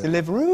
Deliveroo.